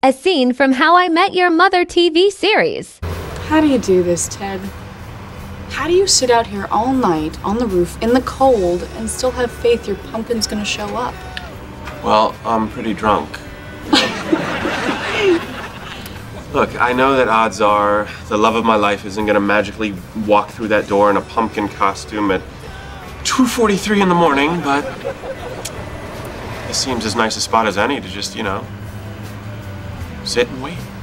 A scene from How I Met Your Mother TV series. How do you do this, Ted? How do you sit out here all night on the roof in the cold and still have faith your pumpkin's gonna show up? Well, I'm pretty drunk. Look, I know that odds are the love of my life isn't gonna magically walk through that door in a pumpkin costume at 2:43 in the morning, but this seems as nice a spot as any to just, you know, sit and wait.